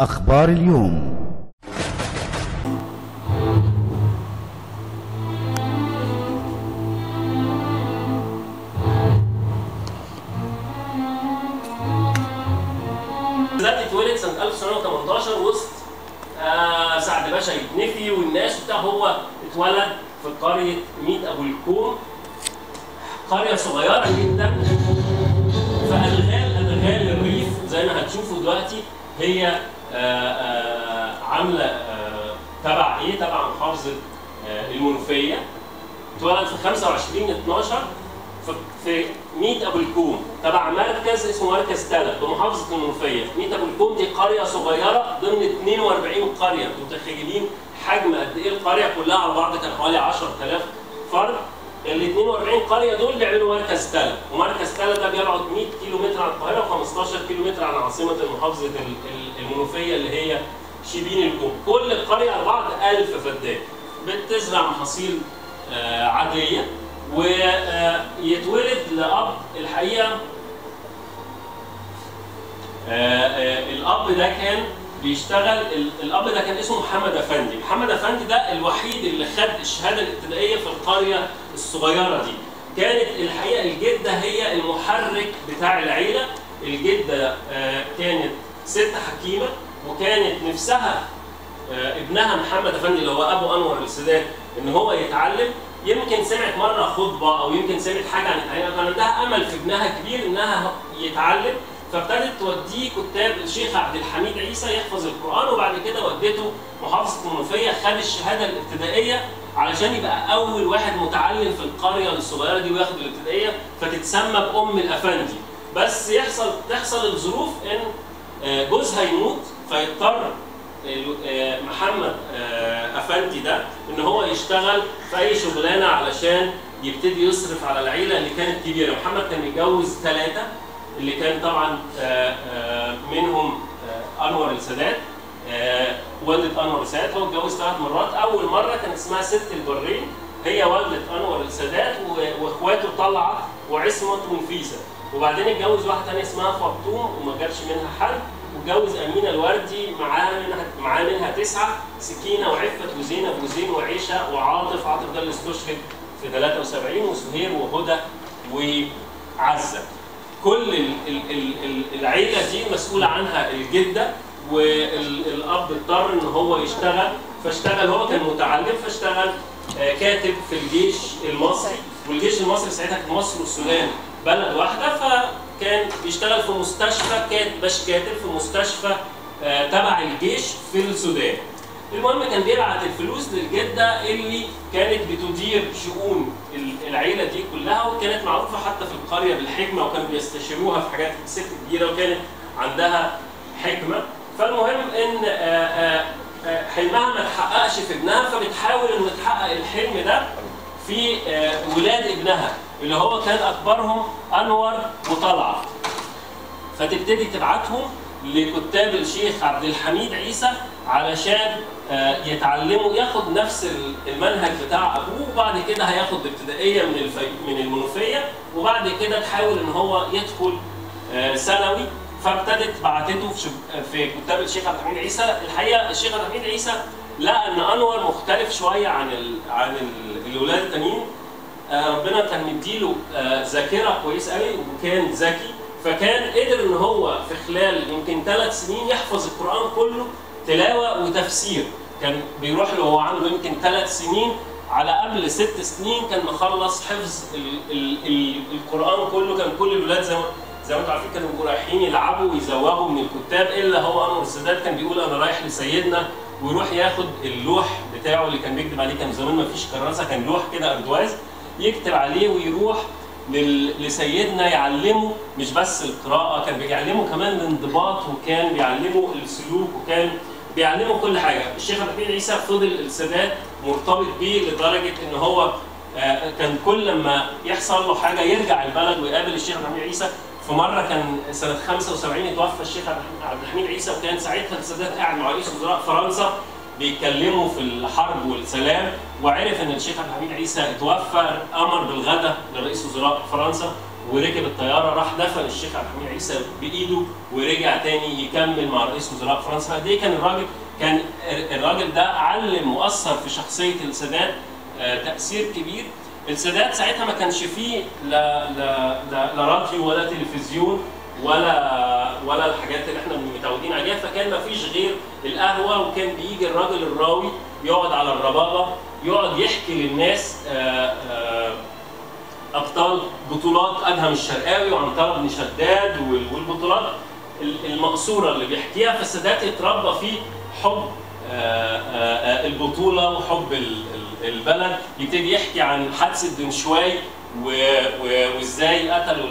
أخبار اليوم. السادات اتولد سنة 1918 وسط سعد باشا يتنفي والناس وبتاع. هو اتولد في قرية ميت أبو الكوم، قرية صغيرة جدا في أدغال الريف زي ما هتشوفوا دلوقتي. هي عامله تبع ايه؟ تبع محافظه المنوفيه. اتولد في 25/12 في ميت ابو الكوم تبع مركز اسمه مركز تلة بمحافظه المنوفيه. ميت ابو الكوم دي قريه صغيره ضمن 42 قريه. انتم متخيلين حجم قد ايه القريه كلها على بعض؟ كان حوالي 10000 فرد. ال 42 قريه دول اللي عملوا مركز تلة، ومركز تلة ده بيبعد 100 كيلومتر عن القاهره و15 كيلومتر عن عاصمه المحافظه المنوفيه اللي هي شبين الكوم. كل القريه على بعض 1000 فدان بتزرع محاصيل عاديه. ويتولد لاب، الحقيقه الاب ده كان بيشتغل، الاب ده كان اسمه محمد افندي. محمد افندي ده الوحيد اللي خد الشهاده الابتدائيه في القريه الصغيره دي. كانت الحقيقه الجده هي المحرك بتاع العيله. الجده كانت ست حكيمه، وكانت نفسها ابنها محمد افندي اللي هو ابو انور السادات ان هو يتعلم. يمكن سمعت مره خطبه او يمكن سمعت حاجه عن الحقيقه، كان عندها امل في ابنها كبير انها يتعلم، فابتدت توديه كتاب الشيخ عبد الحميد عيسى يحفظ القرآن. وبعد كده ودته محافظة المنوفية، خد الشهادة الابتدائية علشان يبقى أول واحد متعلم في القرية الصغيرة دي وياخد الابتدائية، فتتسمى بأم الأفندي. بس تحصل الظروف إن جوزها يموت، فيضطر محمد أفندي ده إن هو يشتغل في أي شغلانة علشان يبتدي يصرف على العيلة اللي كانت كبيرة. محمد كان متجوز 3 اللي كان طبعا منهم انور السادات، والده انور السادات. هو اتجوز 3 مرات. اول مره كان اسمها ست البرين، هي والده انور السادات واخواته طلعت وعصمت ونفيسه. وبعدين اتجوز واحده ثانيه اسمها فرطوم وما جابش منها حد، واتجوز امينه الوردي معاه منها 9، سكينه وعفه وزينب وزين وعيشه وعاطف. عاطف ده اللي استشهد في 73، وسهير وهدى وعزه. كل العيله دي مسؤوله عنها الجده، والاب اضطر ان هو يشتغل. فاشتغل، هو كان متعلم، فاشتغل كاتب في الجيش المصري. والجيش المصري ساعتها كانت مصر والسودان بلد واحده، فكان بيشتغل في مستشفى، كاتب في مستشفى تبع الجيش في السودان. المهم كان بيبعت الفلوس للجده اللي كانت بتدير شؤون العيله دي كلها، وكانت معروفه حتى في القريه بالحكمه، وكانوا بيستشيروها في حاجات ست كبيره وكانت عندها حكمه. فالمهم ان حلمها ما اتحققش في ابنها، فبتحاول ان تحقق الحلم ده في ولاد ابنها اللي هو كان اكبرهم انور وطلعت. فتبتدي تبعتهم لكتاب الشيخ عبد الحميد عيسى علشان يتعلموا، ياخد نفس المنهج بتاع ابوه، وبعد كده هياخد ابتدائيه من المنوفيه، وبعد كده تحاول ان هو يدخل ثانوي. فابتدت بعتته في كتاب الشيخ عبد الحميد عيسى. الحقيقه الشيخ عبد الحميد عيسى لقى ان انور مختلف شويه عن الولاد التانيين. ربنا كان مديله ذاكره كويسه قوي، وكان ذكي، فكان قدر ان هو في خلال يمكن 3 سنين يحفظ القران كله تلاوه وتفسير. كان بيروح له، هو عنده يمكن 3 سنين، على قبل 6 سنين كان مخلص حفظ القران كله. كان كل الولاد زي ما انتم عارفين كانوا بيبقوا رايحين يلعبوا ويزوغوا من الكتاب، الا هو انور السادات كان بيقول انا رايح لسيدنا، ويروح ياخد اللوح بتاعه اللي كان بيكتب عليه. كان زمان ما فيش كراسه، كان لوح كده اردواز يكتب عليه ويروح لسيدنا يعلمه مش بس القراءة، كان بيعلمه كمان الانضباط، وكان بيعلمه السلوك، وكان بيعلمه كل حاجة. الشيخ عبد الحميد عيسى فضل السادات مرتبط بيه لدرجة إن هو كان كل لما يحصل له حاجة يرجع البلد ويقابل الشيخ عبد الحميد عيسى. في مرة كان سنة 75 اتوفى الشيخ عبد الحميد عيسى، وكان ساعتها السادات قاعد مع رئيس وزراء فرنسا بيتكلموا في الحرب والسلام، وعرف ان الشيخ عبد الحميد عيسى اتوفى، امر بالغداء لرئيس وزراء فرنسا، وركب الطياره راح دخل الشيخ عبد الحميد عيسى بايده ورجع تاني يكمل مع رئيس وزراء فرنسا. قد ايه كان الراجل، ده علم واثر في شخصيه السادات تاثير كبير. السادات ساعتها ما كانش فيه لا راديو ولا تلفزيون ولا الحاجات اللي احنا متعودين عليها، فكان ما فيش غير القهوه، وكان بيجي الراجل الراوي يقعد على الربابه يقعد يحكي للناس ابطال بطولات أدهم الشرقاوي وعن طلبة بن شداد والبطولات المقصوره اللي بيحكيها. فالسادات اتربى فيه حب البطوله وحب البلد، يبتدي يحكي عن حادثه دنشواي وازاي قتلوا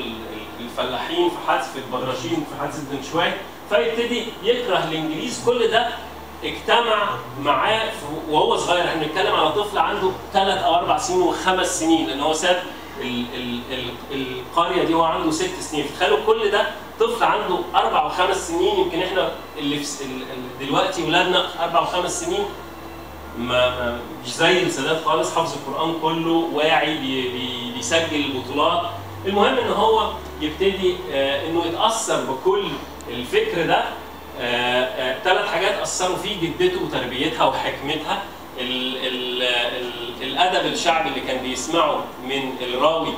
الفلاحين في حادثه البراشين في حادثه دنشواي، فيبتدي يكره الانجليز. كل ده اجتمع معاه وهو صغير، احنا بنتكلم على طفل عنده 3 أو 4 سنين و5 سنين، لان هو ساب القريه دي وهو عنده 6 سنين، تخيلوا كل ده طفل عنده 4 و5 سنين. يمكن احنا اللي دلوقتي ولادنا 4 و5 سنين ما مش زي السادات خالص، حافظ القرآن كله، واعي، بيسجل البطولات. المهم ان هو يبتدي انه يتأثر بكل الفكر ده. 3 حاجات أثروا فيه: جدته وتربيتها وحكمتها، الأدب الشعبي اللي كان بيسمعه من الراوي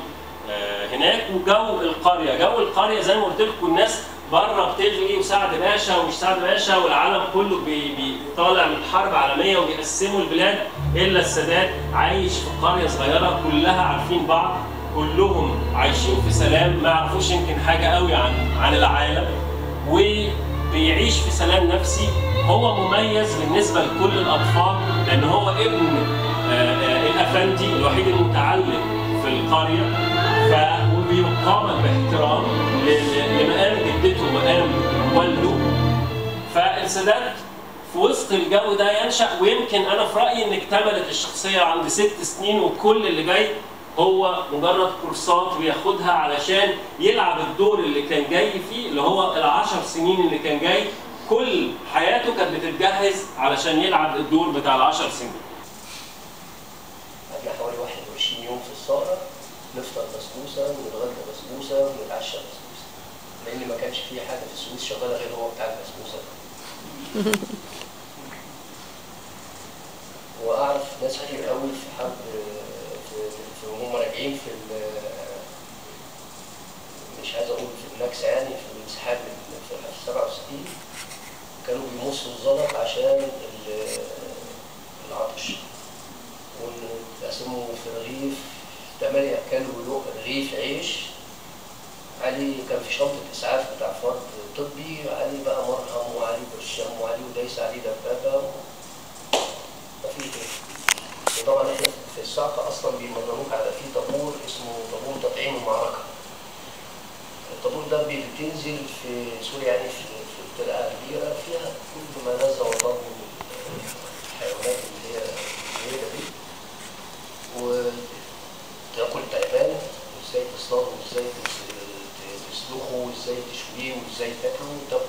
هناك، وجو القرية. جو القرية زي ما قلت لكم الناس بره بتغلي وسعد باشا ومش سعد باشا، والعالم كله بيطالع من حرب عالميه وبيقسموا البلاد، الا السادات عايش في قريه صغيره كلها عارفين بعض، كلهم عايشين في سلام، ما يعرفوش يمكن حاجه قوي عن العالم، وبيعيش في سلام نفسي. هو مميز بالنسبه لكل الاطفال لان هو ابن الافندي الوحيد المتعلم في القريه، وبيقامل باحترام لمقام جدته ومقام والده. فالسادات في وسط الجو ده ينشأ، ويمكن أنا في رأيي إن اكتملت الشخصية عند 6 سنين، وكل اللي جاي هو مجرد كورسات بياخدها علشان يلعب الدور اللي كان جاي فيه، اللي هو ال10 سنين اللي كان جاي. كل حياته كانت بتتجهز علشان يلعب الدور بتاع ال10 سنين. قبل حوالي 21 يوم في الصحراء نفطر بسبوسه ونتغدى بسبوسه ونتعشى بسبوسه، لان ما كانش في حاجه في السويس شغاله غير هو بتاع البسبوسه. واعرف ناس كتير قوي في حد في وهم راجعين في مش عايز اقول في النكسه، يعني في الانسحاب في 67 كانوا بيمصوا الزلط عشان العطش، واتقسموا في الرغيف 8 كيلو رغيف عيش. علي كان في شنطة إسعاف بتاع فرد طبي، علي بقى مرهم وعلي برشام وعلي ودايس عليه دبابة مفيش غيره. وطبعا احنا في الصعقة أصلا بيمرنوك على في طابور اسمه طابور تطعيم المعركة. الطابور ده بتنزل في سوريا، يعني في ترقة كبيرة فيها كل ما لذ وطاب من الحيوانات اللي هي الكبيرة دي، تاكل تعبان وازاي تصطاده وازاي تسلخه وازاي تشويه وازاي تاكله،